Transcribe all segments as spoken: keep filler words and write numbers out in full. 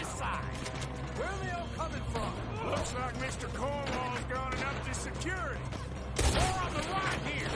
this side. Where are they all coming from? Looks like Mister Cornwall's gone and upped his security. More on the right here.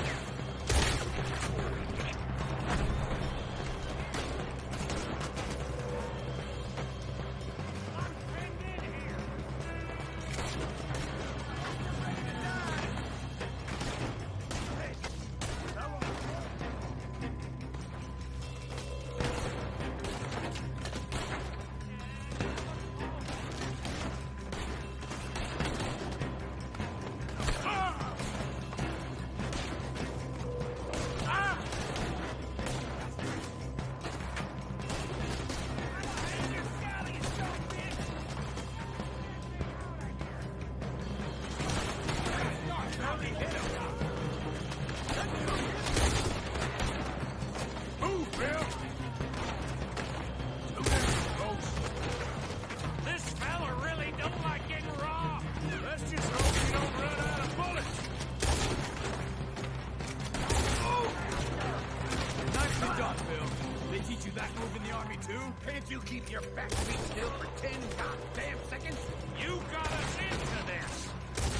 You keep your back feet still for ten goddamn seconds? You got us into this!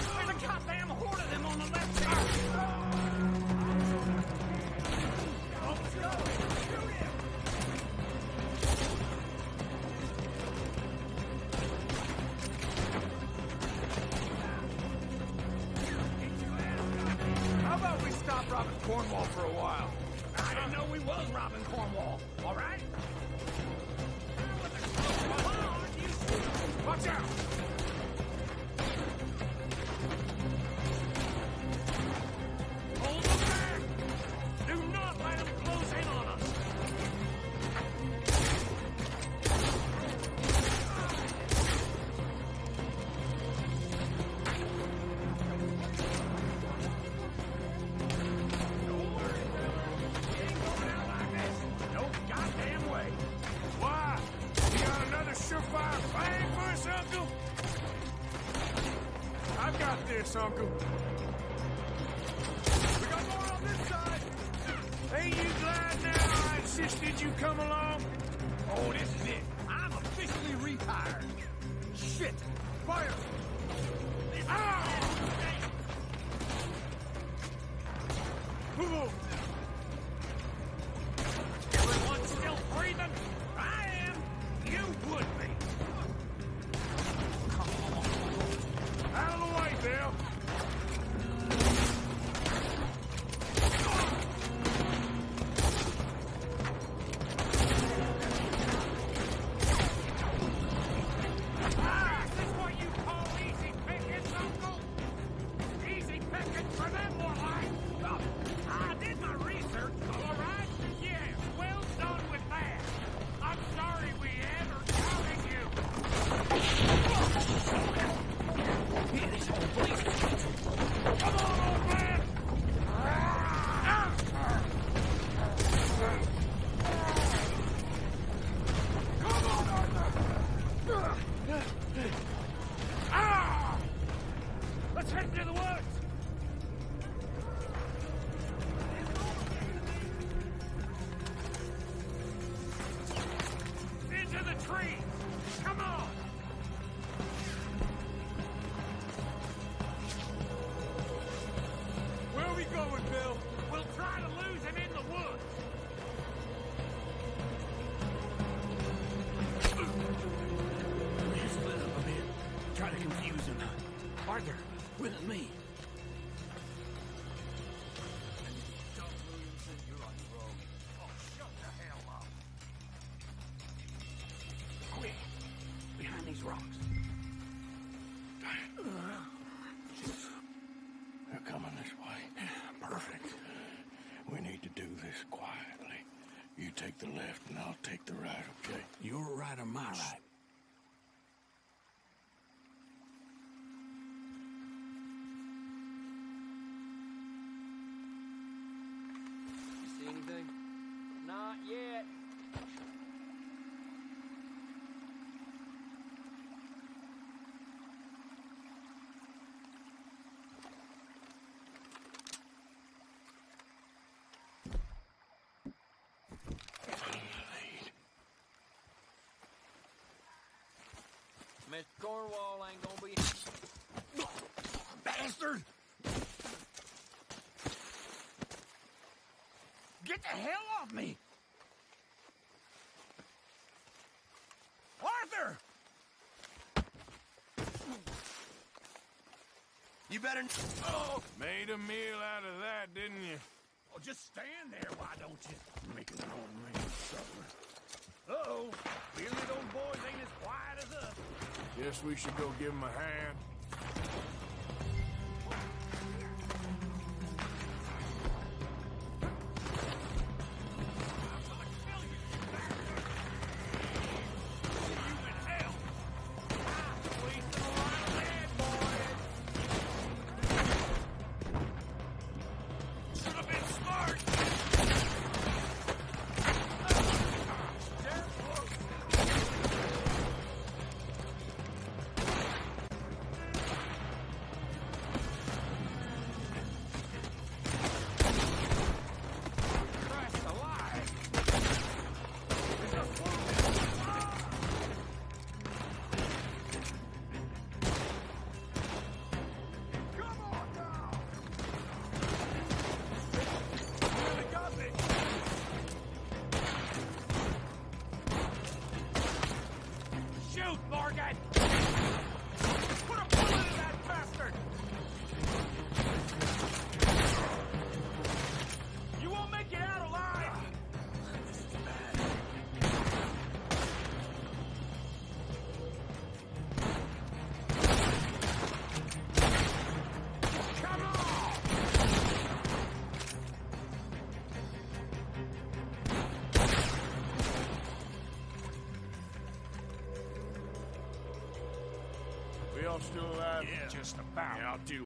There's a goddamn horde of them on the left side! Shoot him! How about we stop robbing Cornwall for a while? I didn't know we was robbing Cornwall, all right? Watch out! Hold them back! Do not let them close in on us! Don't worry, fella. It ain't going out like this. No goddamn way. Why? We got another surefire bang! Uncle, I've got this, Uncle. We got more on this side. Ain't you glad now I insisted you come along? Oh, this is it. I'm officially retired. Shit! Fire! Ow! Move on. Everyone still breathing? I am. You would be. Out of the way, Bill! Ah! Is this what you call easy pickings, Uncle? Easy pickings for them, more like! Oh, I did my research, all right? Yeah, well done with that. I'm sorry we ever doubted you. Whoa. Here, this whole place. Come on, old man! Ah! Come on, Arthur! Ah! Let's head into the woods! Into the trees! Come on! Bill. We'll try to lose him in the woods. You split up a bit. Try to confuse him. Arthur, with me. Take the left, and I'll take the right, okay? Your right or my right? You see anything? Not yet. Miss Cornwall ain't gonna be... Bastard! Get the hell off me! Arthur! You better... Oh! Made a meal out of that, didn't you? Oh, just stand there, why don't you? Making an old man suffer. Uh-oh. Really, those boys ain't as quiet as us. Guess we should go give them a hand. Still alive? Yeah, just about. Yeah, I'll do